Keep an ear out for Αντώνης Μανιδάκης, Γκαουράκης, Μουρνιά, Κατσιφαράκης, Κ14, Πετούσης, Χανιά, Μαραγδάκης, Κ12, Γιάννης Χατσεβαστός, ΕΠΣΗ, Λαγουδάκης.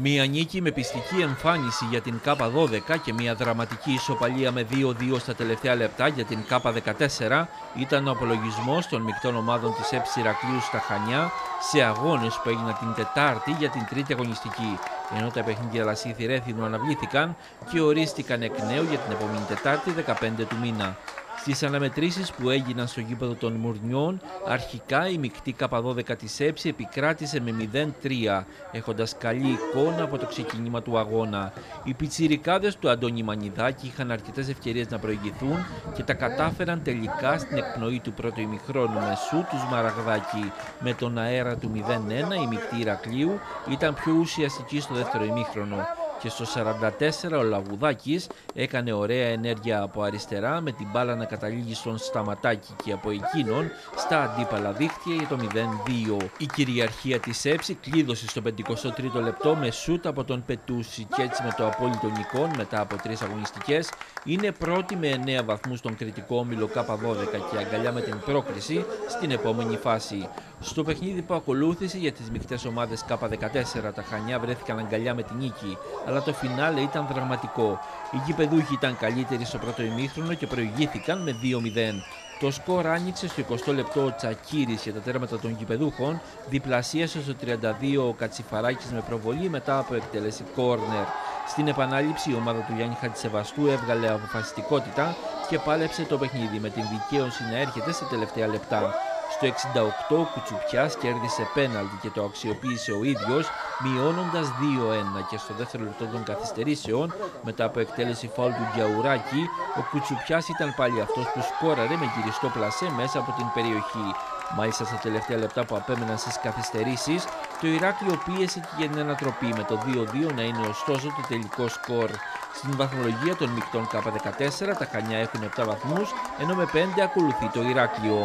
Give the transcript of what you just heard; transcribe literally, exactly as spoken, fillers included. Μία νίκη με πιστική εμφάνιση για την Κ δώδεκα και μία δραματική ισοπαλία με δύο δύο στα τελευταία λεπτά για την Κ δεκατέσσερα ήταν ο απολογισμός των μεικτών ομάδων της ΕΠΣΗ στα Χανιά σε αγώνες που έγιναν την Τετάρτη για την τρίτη αγωνιστική, ενώ τα παιχνίδια Λασίθιο Ρέθυμνο αναβλήθηκαν και ορίστηκαν εκ νέου για την επόμενη Τετάρτη δεκαπέντε του μήνα. Στις αναμετρήσεις που έγιναν στο γήπεδο των Μουρνιών, αρχικά η μεικτή Κ δώδεκα της ΕΠΣΗ επικράτησε με μηδέν τρία, έχοντας καλή εικόνα από το ξεκίνημα του αγώνα. Οι πιτσιρικάδες του Αντώνη Μανιδάκη είχαν αρκετές ευκαιρίες να προηγηθούν και τα κατάφεραν τελικά στην εκπνοή του πρώτου ημιχρόνου με σού του Μαραγδάκη. Με τον αέρα του μηδέν ένα η μεικτή Ηρακλείου ήταν πιο ουσιαστική στο δεύτερο ημίχρονο. Και στο σαράντα τέσσερα ο Λαγουδάκης έκανε ωραία ενέργεια από αριστερά με την μπάλα να καταλήγει στον Σταματάκη και από εκείνον στα αντίπαλα δίχτυα για το μηδέν δύο. Η κυριαρχία της ΕΠΣΗ κλείδωσε στο πενηκοστό τρίτο λεπτό με σούτ από τον Πετούση και έτσι με το απόλυτο νικών μετά από τρεις αγωνιστικές είναι πρώτη με εννέα βαθμούς στον κριτικό όμιλο Κ δώδεκα και αγκαλιά με την πρόκριση στην επόμενη φάση. Στο παιχνίδι που ακολούθησε για τις μεικτές ομάδες Κ δεκατέσσερα τα Χανιά βρέθηκαν αγκαλιά με την νίκη, αλλά το φινάλε ήταν δραματικό. Οι γηπεδούχοι ήταν καλύτεροι στο πρώτο ημίχρονο και προηγήθηκαν με δύο μηδέν. Το σκορ άνοιξε στο εικοστό λεπτό ο Τσακύρης για τα τέρματα των γηπεδούχων, διπλασίασε στο τριάντα δύο ο Κατσιφαράκης με προβολή μετά από εκτέλεση κόρνερ. Στην επανάληψη η ομάδα του Γιάννη Χατσεβαστού έβγαλε αποφασιστικότητα και πάλεψε το παιχνίδι με την δικαίωση να έρχεται σε τελευταία λεπτά. Στο εξήντα οκτώ ο Κουτσουπιάς κέρδισε πέναλτι και το αξιοποίησε ο ίδιος, μειώνοντας δύο ένα, και στο δεύτερο λεπτό των καθυστερήσεων, μετά από εκτέλεση φάουλ του Γκαουράκη, ο Κουτσουπιάς ήταν πάλι αυτός που σκόραρε με γυριστό πλασέ μέσα από την περιοχή. Μάλιστα στα τελευταία λεπτά που απέμεναν στις καθυστερήσεις, το Ηράκλειο πίεσε και για την ανατροπή, με το δύο δύο να είναι ωστόσο το τελικό σκορ. Στην βαθμολογία των μεικτών Κ δεκατέσσερα τα Χανιά έχουν επτά βαθμούς, ενώ με πέντε ακολουθεί το Ηράκλειο.